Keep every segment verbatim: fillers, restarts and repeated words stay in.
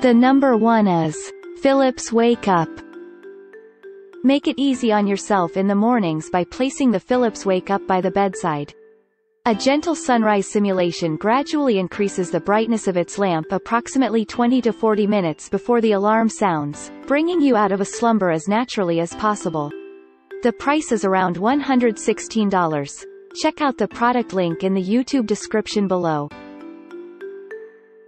The number one is Philips Wake Up. Make it easy on yourself in the mornings by placing the Philips Wake Up by the bedside. A gentle sunrise simulation gradually increases the brightness of its lamp approximately twenty to forty minutes before the alarm sounds, bringing you out of a slumber as naturally as possible. The price is around one hundred sixteen dollars. Check out the product link in the YouTube description below.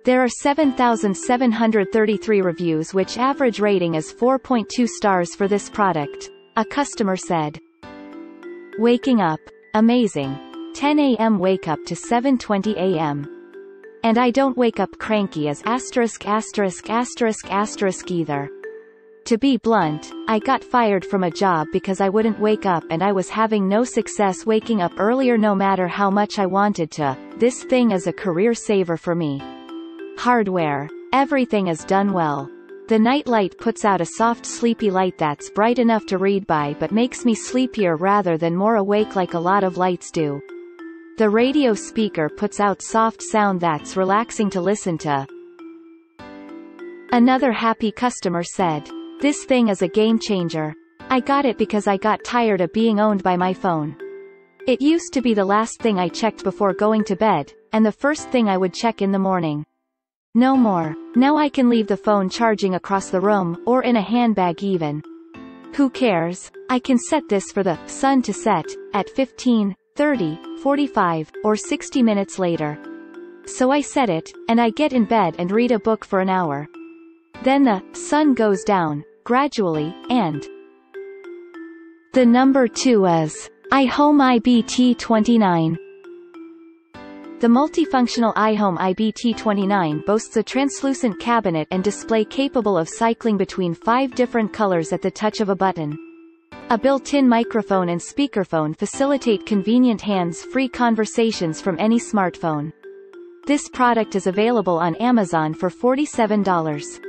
There are seven thousand seven hundred thirty-three reviews, which average rating is four point two stars for this product. A customer said, "Waking up. Amazing. ten A M wake up to seven twenty A M And I don't wake up cranky as asterisk asterisk asterisk asterisk either. To be blunt, I got fired from a job because I wouldn't wake up and I was having no success waking up earlier no matter how much I wanted to. This thing is a career saver for me. Hardware. Everything is done well. The night light puts out a soft sleepy light that's bright enough to read by but makes me sleepier rather than more awake like a lot of lights do. The radio speaker puts out soft sound that's relaxing to listen to." Another happy customer said, "This thing is a game changer. I got it because I got tired of being owned by my phone. It used to be the last thing I checked before going to bed, and the first thing I would check in the morning. No more. Now I can leave the phone charging across the room, or in a handbag even. Who cares? I can set this for the sun to set at fifteen, thirty, forty-five, or sixty minutes later. So I set it, and I get in bed and read a book for an hour. Then the sun goes down, gradually, and..." The number two is iHome I B T twenty-nine. The multifunctional iHome I B T twenty-nine boasts a translucent cabinet and display capable of cycling between five different colors at the touch of a button. A built-in microphone and speakerphone facilitate convenient hands-free conversations from any smartphone. This product is available on Amazon for forty-seven dollars.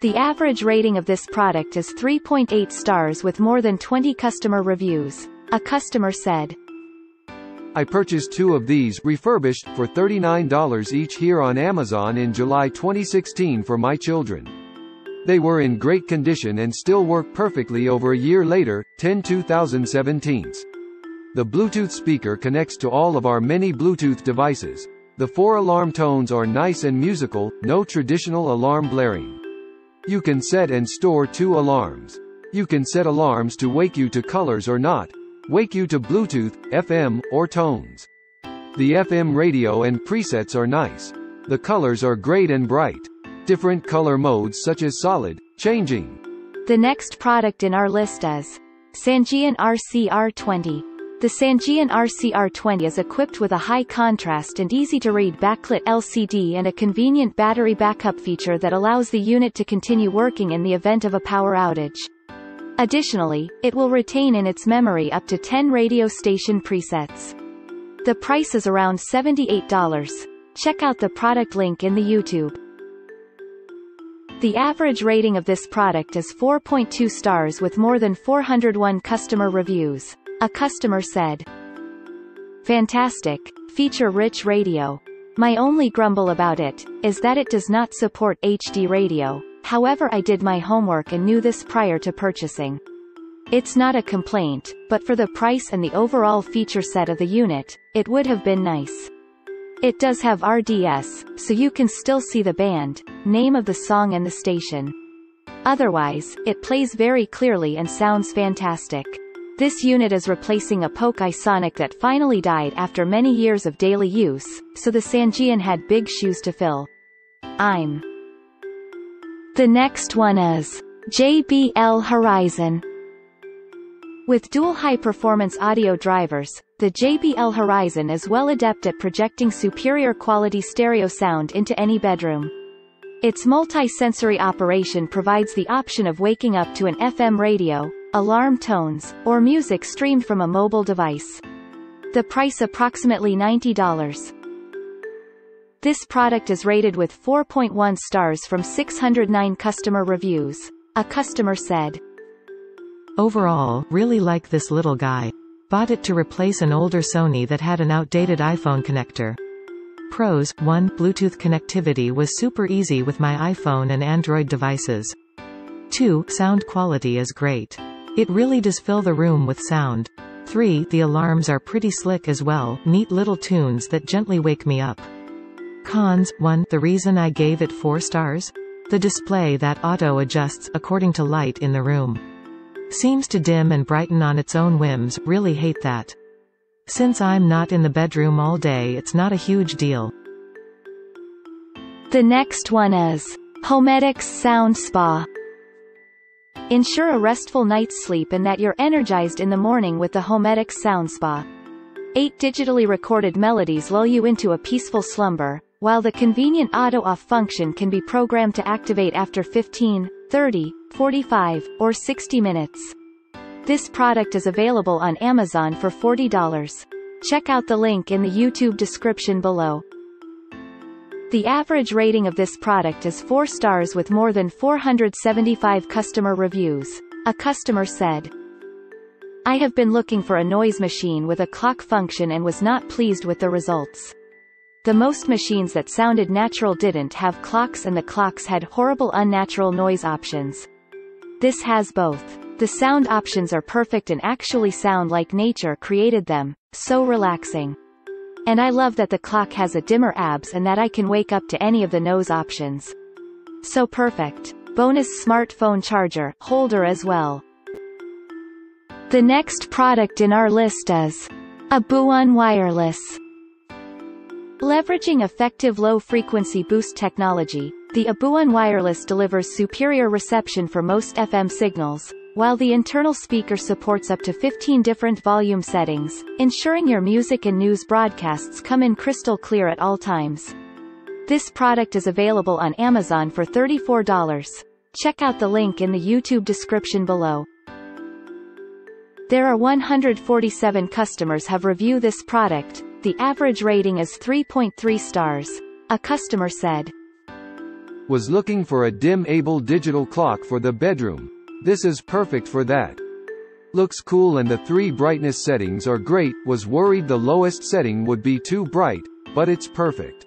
The average rating of this product is three point eight stars with more than twenty customer reviews. A customer said, "I purchased two of these refurbished for thirty-nine dollars each here on Amazon in July twenty sixteen for my children. They were in great condition and still work perfectly over a year later, ten two thousand seventeens. The Bluetooth speaker connects to all of our many Bluetooth devices. The four alarm tones are nice and musical, no traditional alarm blaring. You can set and store two alarms. You can set alarms to wake you to colors or not, wake you to Bluetooth, F M, or tones. The F M radio and presets are nice. The colors are great and bright. Different color modes such as solid, changing." The next product in our list is Sangean R C R twenty. The Sangean R C R twenty is equipped with a high contrast and easy-to-read backlit L C D and a convenient battery backup feature that allows the unit to continue working in the event of a power outage. Additionally, it will retain in its memory up to ten radio station presets. The price is around seventy-eight dollars. Check out the product link in the YouTube. The average rating of this product is four point two stars with more than four hundred one customer reviews. A customer said, "Fantastic, feature-rich radio. My only grumble about it is that it does not support H D radio. However, I did my homework and knew this prior to purchasing. It's not a complaint, but for the price and the overall feature set of the unit, it would have been nice. It does have R D S, so you can still see the band, name of the song and the station. Otherwise, it plays very clearly and sounds fantastic. This unit is replacing a Poke Sonic that finally died after many years of daily use, so the Sangean had big shoes to fill. I'm..." The next one is J B L Horizon. With dual high-performance audio drivers, the J B L Horizon is well adept at projecting superior quality stereo sound into any bedroom. Its multi-sensory operation provides the option of waking up to an F M radio, alarm tones, or music streamed from a mobile device. The price approximately ninety dollars. This product is rated with four point one stars from six hundred nine customer reviews. A customer said, "Overall, really like this little guy. Bought it to replace an older Sony that had an outdated iPhone connector. Pros: one Bluetooth connectivity was super easy with my iPhone and Android devices. two Sound quality is great. It really does fill the room with sound. three The alarms are pretty slick as well, neat little tunes that gently wake me up. Cons: one The reason I gave it four stars? The display that auto-adjusts according to light in the room. Seems to dim and brighten on its own whims, really hate that. Since I'm not in the bedroom all day, it's not a huge deal. The next one is Homedics Sound Spa. Ensure a restful night's sleep and that you're energized in the morning with the Homedics Sound Spa. Eight digitally recorded melodies lull you into a peaceful slumber, while the convenient auto-off function can be programmed to activate after fifteen, thirty, forty-five, or sixty minutes. This product is available on Amazon for forty dollars. Check out the link in the YouTube description below. The average rating of this product is four stars with more than four hundred seventy-five customer reviews. A customer said, "I have been looking for a noise machine with a clock function and was not pleased with the results. The most machines that sounded natural didn't have clocks, and the clocks had horrible unnatural noise options. This has both. The sound options are perfect and actually sound like nature created them, so relaxing. And I love that the clock has a dimmer A B S and that I can wake up to any of the nose options. So perfect. Bonus smartphone charger, holder as well." The next product in our list is Abuzhen Wireless. Leveraging effective low-frequency boost technology, the Abuzhen Wireless delivers superior reception for most F M signals, while the internal speaker supports up to fifteen different volume settings, ensuring your music and news broadcasts come in crystal clear at all times. This product is available on Amazon for thirty-four dollars. Check out the link in the YouTube description below. There are one hundred forty-seven customers have reviewed this product. The average rating is three point three stars. A customer said, "Was looking for a dim able digital clock for the bedroom. This is perfect for that. Looks cool and the three brightness settings are great. Was worried the lowest setting would be too bright, but it's perfect.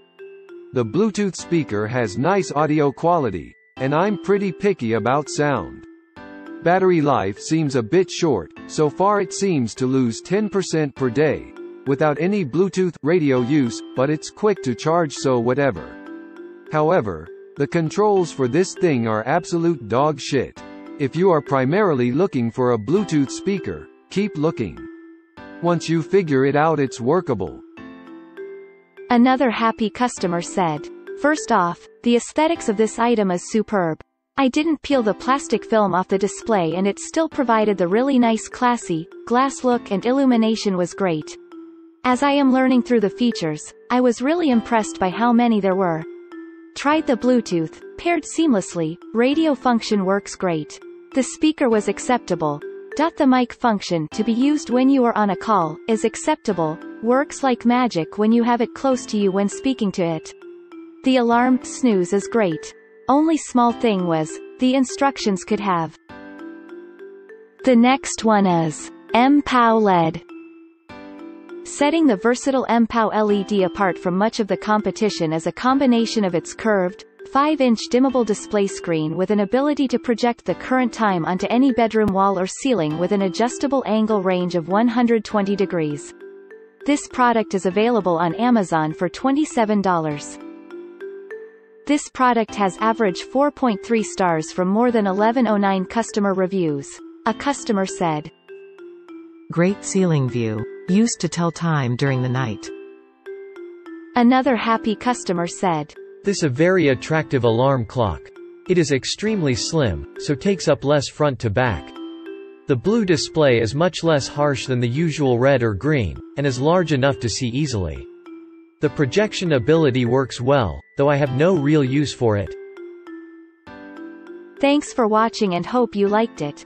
The Bluetooth speaker has nice audio quality, and I'm pretty picky about sound. Battery life seems a bit short, so far it seems to lose ten percent per day. Without any Bluetooth radio use, but it's quick to charge, so whatever. However, the controls for this thing are absolute dog shit. If you are primarily looking for a Bluetooth speaker, keep looking. Once you figure it out, it's workable." Another happy customer said, "First off, the aesthetics of this item is superb. I didn't peel the plastic film off the display and it still provided the really nice classy, glass look, and illumination was great. As I am learning through the features, I was really impressed by how many there were. Tried the Bluetooth, paired seamlessly, radio function works great. The speaker was acceptable. The mic function, to be used when you are on a call, is acceptable, works like magic when you have it close to you when speaking to it. The alarm, snooze, is great. Only small thing was, the instructions could have." The next one is Mpow L E D. Setting the versatile Mpow L E D apart from much of the competition is a combination of its curved, five inch dimmable display screen with an ability to project the current time onto any bedroom wall or ceiling with an adjustable angle range of one hundred twenty degrees. This product is available on Amazon for twenty-seven dollars. This product has average four point three stars from more than eleven oh nine customer reviews. A customer said, "Great ceiling view. Used to tell time during the night." Another happy customer said, "This a very attractive alarm clock. It is extremely slim, so takes up less front to back. The blue display is much less harsh than the usual red or green, and is large enough to see easily. The projection ability works well, though I have no real use for it." Thanks for watching and hope you liked it.